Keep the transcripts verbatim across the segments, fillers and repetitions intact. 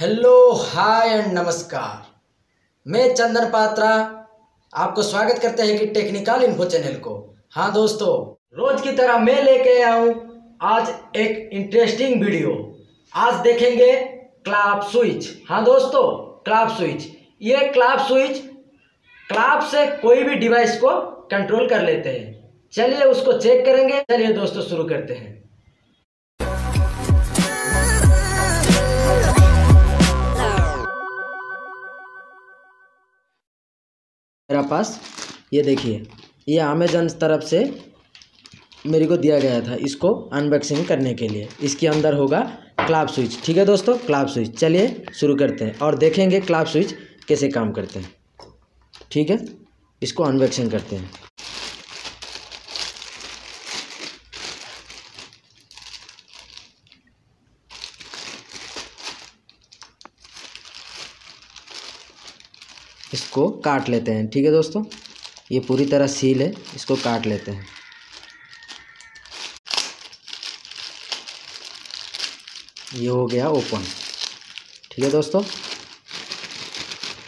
Hello hi and नमस्कार, मैं चंदन पात्रा आपको स्वागत करते हैं कि टेक्निकल इन्फो चैनल को। हाँ दोस्तों, रोज की तरह मैं लेके आया हूँ आज एक इंटरेस्टिंग वीडियो। आज देखेंगे क्लॉक स्विच। हाँ दोस्तों, क्लॉक स्विच, ये क्लॉक स्विच क्लॉक से कोई भी डिवाइस को कंट्रोल कर लेते हैं। चलिए उसको चेक करेंगे। चलिए दोस्तों शुरू करते हैं। मेरा पास ये देखिए, ये अमेज़न तरफ से मेरे को दिया गया था इसको अनबॉक्सिंग करने के लिए। इसके अंदर होगा क्लॉक स्विच। ठीक है दोस्तों, क्लॉक स्विच चलिए शुरू करते हैं और देखेंगे क्लॉक स्विच कैसे काम करते हैं। ठीक है, इसको अनबॉक्सिंग करते हैं। इसको काट लेते हैं। ठीक है दोस्तों, ये पूरी तरह सील है, इसको काट लेते हैं। ये हो गया ओपन। ठीक है दोस्तों,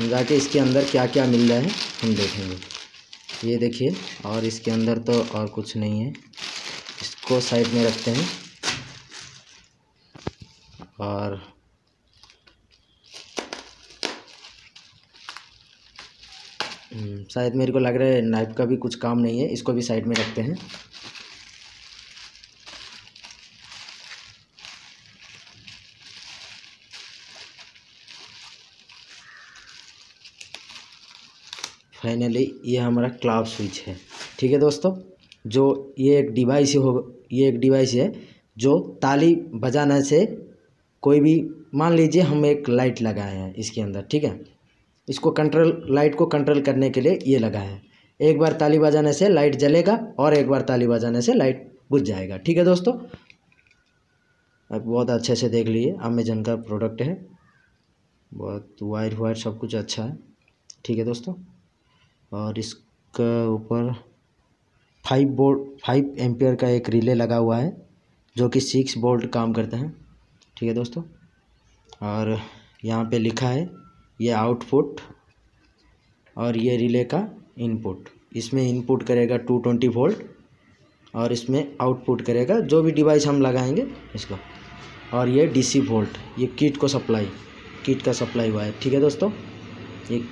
जाके इसके अंदर क्या क्या मिल रहा है हम देखेंगे। ये देखिए, और इसके अंदर तो और कुछ नहीं है, इसको साइड में रखते हैं। और शायद मेरे को लग रहा है नाइफ का भी कुछ काम नहीं है, इसको भी साइड में रखते हैं। फाइनली ये हमारा क्लॉक स्विच है। ठीक है दोस्तों, जो ये एक डिवाइस हो ये एक डिवाइस है जो ताली बजाने से कोई भी, मान लीजिए हम एक लाइट लगाए हैं इसके अंदर। ठीक है, इसको कंट्रोल, लाइट को कंट्रोल करने के लिए ये लगा है। एक बार ताली बजाने से लाइट जलेगा और एक बार ताली बजाने से लाइट बुझ जाएगा। ठीक है दोस्तों, आप बहुत अच्छे से देख लीजिए, अमेज़न का प्रोडक्ट है, बहुत वायर वायर सब कुछ अच्छा है। ठीक है दोस्तों, और इसका ऊपर फाइव बोल्ट फाइव एम्पियर का एक रिले लगा हुआ है जो कि सिक्स बोल्ट काम करता है। ठीक है दोस्तों, और यहाँ पे लिखा है ये आउटपुट और ये रिले का इनपुट। इसमें इनपुट करेगा टू ट्वेंटी वोल्ट और इसमें आउटपुट करेगा जो भी डिवाइस हम लगाएंगे इसको। और ये डीसी वोल्ट, ये किट को सप्लाई किट का सप्लाई हुआ है। ठीक है दोस्तों, ये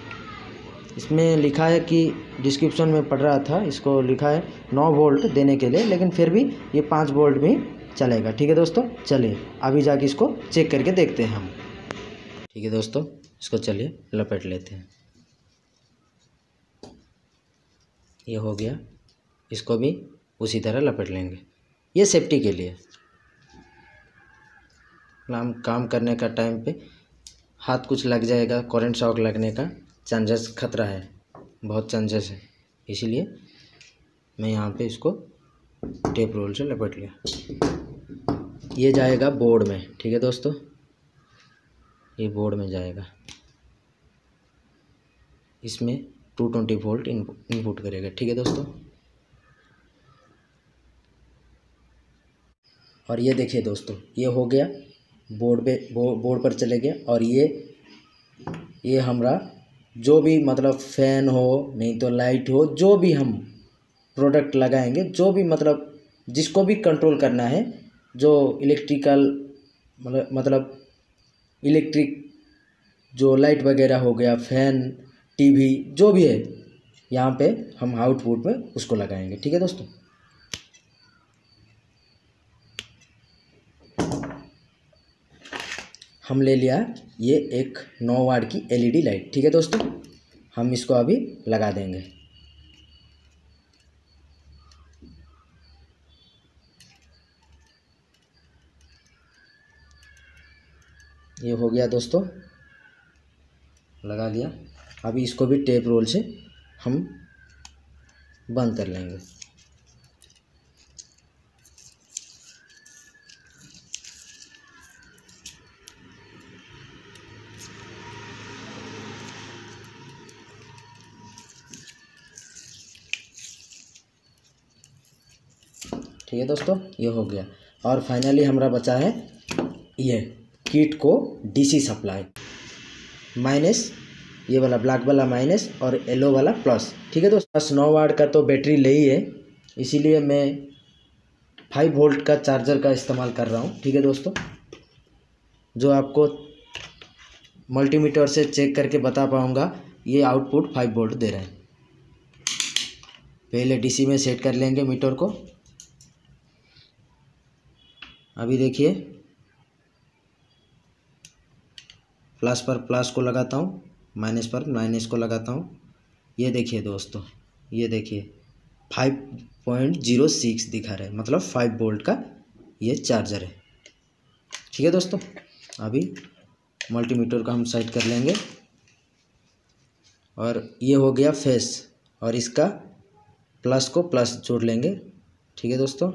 इसमें लिखा है कि डिस्क्रिप्शन में पढ़ रहा था, इसको लिखा है नौ वोल्ट देने के लिए, लेकिन फिर भी ये पाँच वोल्ट भी चलेगा। ठीक है दोस्तों, चलिए अभी जाके इसको चेक करके देखते हैं हम। ठीक है दोस्तों, इसको चलिए लपेट लेते हैं। ये हो गया, इसको भी उसी तरह लपेट लेंगे, ये सेफ्टी के लिए। हम काम करने का टाइम पे हाथ कुछ लग जाएगा, करंट शॉक लगने का चांसेस, खतरा है, बहुत चांसेस है, इसीलिए मैं यहाँ पे इसको टेप रोल से लपेट लिया। ये जाएगा बोर्ड में। ठीक है दोस्तों, ये बोर्ड में जाएगा, इसमें टू ट्वेंटी वोल्ट इनपुट करेगा। ठीक है दोस्तों, और ये देखिए दोस्तों, ये हो गया बोर्ड पे, बो, बोर्ड पर चले गया। और ये ये हमारा जो भी, मतलब फैन हो, नहीं तो लाइट हो, जो भी हम प्रोडक्ट लगाएंगे, जो भी, मतलब जिसको भी कंट्रोल करना है, जो इलेक्ट्रिकल मतलब मतलब इलेक्ट्रिक, जो लाइट वगैरह हो गया, फैन, टीवी, जो भी है, यहाँ पे हम आउटपुट में उसको लगाएंगे। ठीक है दोस्तों, हम ले लिया ये एक नौ वाट की एलईडी लाइट। ठीक है दोस्तों, हम इसको अभी लगा देंगे। ये हो गया दोस्तों, लगा लिया। अभी इसको भी टेप रोल से हम बंद कर लेंगे। ठीक है दोस्तों, ये हो गया। और फाइनली हमारा बचा है ये सर्किट को डीसी सप्लाई माइनस ये वाला ब्लैक वाला माइनस और येलो वाला प्लस। ठीक है दोस्तों, बस नौ वाट का तो बैटरी ले ही है, इसीलिए मैं फाइव वोल्ट का चार्जर का इस्तेमाल कर रहा हूँ। ठीक है दोस्तों, जो आपको मल्टीमीटर से चेक करके बता पाऊँगा ये आउटपुट फाइव वोल्ट दे रहा है। पहले डीसी में सेट कर लेंगे मीटर को। अभी देखिए प्लस पर प्लस को लगाता हूँ, माइनस पर माइनस को लगाता हूँ। ये देखिए दोस्तों, ये देखिए फाइव पॉइंट ज़ीरो सिक्स दिखा रहा है, मतलब फाइव वोल्ट का ये चार्जर है। ठीक है दोस्तों, अभी मल्टीमीटर का हम सेट कर लेंगे। और ये हो गया फेस, और इसका प्लस को प्लस जोड़ लेंगे। ठीक है दोस्तों,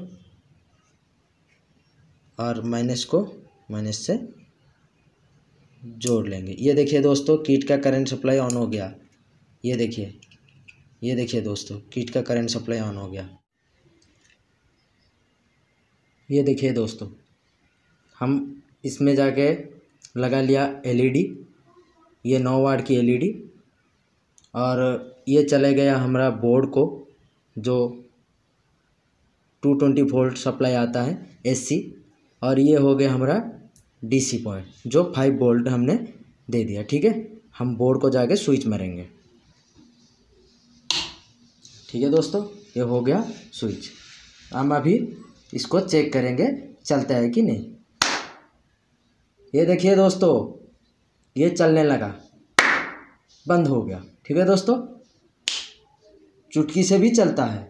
और माइनस को माइनस से जोड़ लेंगे। ये देखिए दोस्तों, किट का करंट सप्लाई ऑन हो गया। ये देखिए, ये देखिए दोस्तों, किट का करंट सप्लाई ऑन हो गया। ये देखिए दोस्तों, हम इसमें जाके लगा लिया एलईडी, ये नौ वाट की एलईडी। और ये चले गया हमारा बोर्ड को, जो टू ट्वेंटी वोल्ट सप्लाई आता है एससी। और ये हो गया हमारा डीसी पॉइंट, जो फाइव वोल्ट हमने दे दिया। ठीक है, हम बोर्ड को जाके स्विच मारेंगे। ठीक है दोस्तों, ये हो गया स्विच। हम अभी इसको चेक करेंगे चलता है कि नहीं। ये देखिए दोस्तों, ये चलने लगा, बंद हो गया। ठीक है दोस्तों, चुटकी से भी चलता है।